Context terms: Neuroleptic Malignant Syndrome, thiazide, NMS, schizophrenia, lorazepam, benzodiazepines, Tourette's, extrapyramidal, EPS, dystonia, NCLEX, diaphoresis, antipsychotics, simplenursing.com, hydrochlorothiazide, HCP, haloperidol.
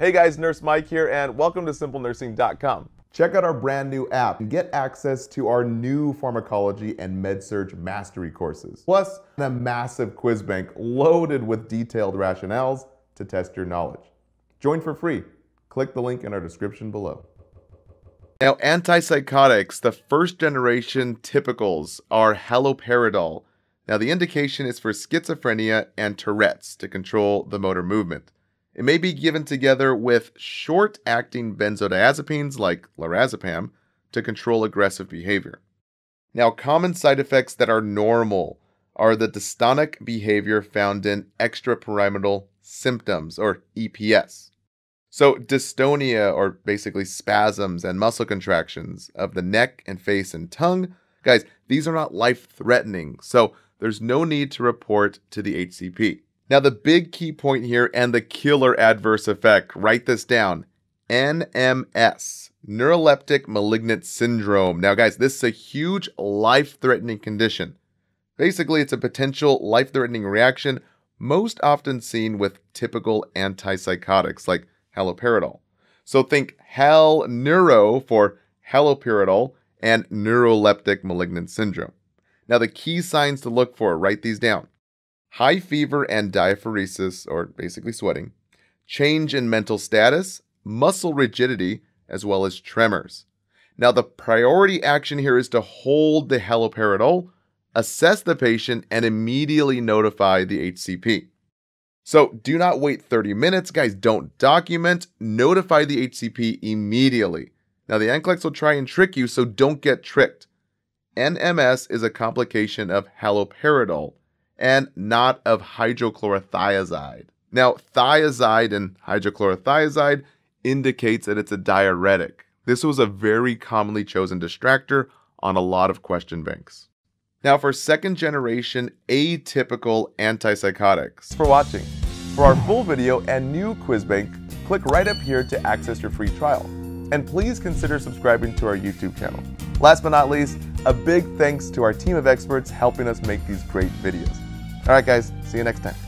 Hey guys, Nurse Mike here, and welcome to simplenursing.com. Check out our brand new app and get access to our new pharmacology and MedSurg mastery courses, plus a massive quiz bank loaded with detailed rationales to test your knowledge. Join for free. Click the link in our description below. Now, antipsychotics, the first generation typicals, are haloperidol. Now, the indication is for schizophrenia and Tourette's to control the motor movement. It may be given together with short-acting benzodiazepines like lorazepam to control aggressive behavior. Now, common side effects that are normal are the dystonic behavior found in extrapyramidal symptoms, or EPS. So dystonia, or basically spasms and muscle contractions of the neck and face and tongue. Guys, these are not life-threatening, so there's no need to report to the HCP. Now, the big key point here and the killer adverse effect, write this down, NMS, Neuroleptic Malignant Syndrome. Now, guys, this is a huge life-threatening condition. Basically, it's a potential life-threatening reaction most often seen with typical antipsychotics like haloperidol. So think hal neuro for haloperidol and neuroleptic malignant syndrome. Now, the key signs to look for, write these down. High fever and diaphoresis, or basically sweating, change in mental status, muscle rigidity, as well as tremors. Now, the priority action here is to hold the haloperidol, assess the patient, and immediately notify the HCP. So do not wait 30 minutes. Guys, don't document. Notify the HCP immediately. Now, the NCLEX will try and trick you, so don't get tricked. NMS is a complication of haloperidol and not of hydrochlorothiazide. Now, thiazide and hydrochlorothiazide indicates that it's a diuretic. This was a very commonly chosen distractor on a lot of question banks. Now, for second-generation atypical antipsychotics. Thanks for watching. For our full video and new quiz bank, click right up here to access your free trial. And please consider subscribing to our YouTube channel. Last but not least, a big thanks to our team of experts helping us make these great videos. All right, guys, see you next time.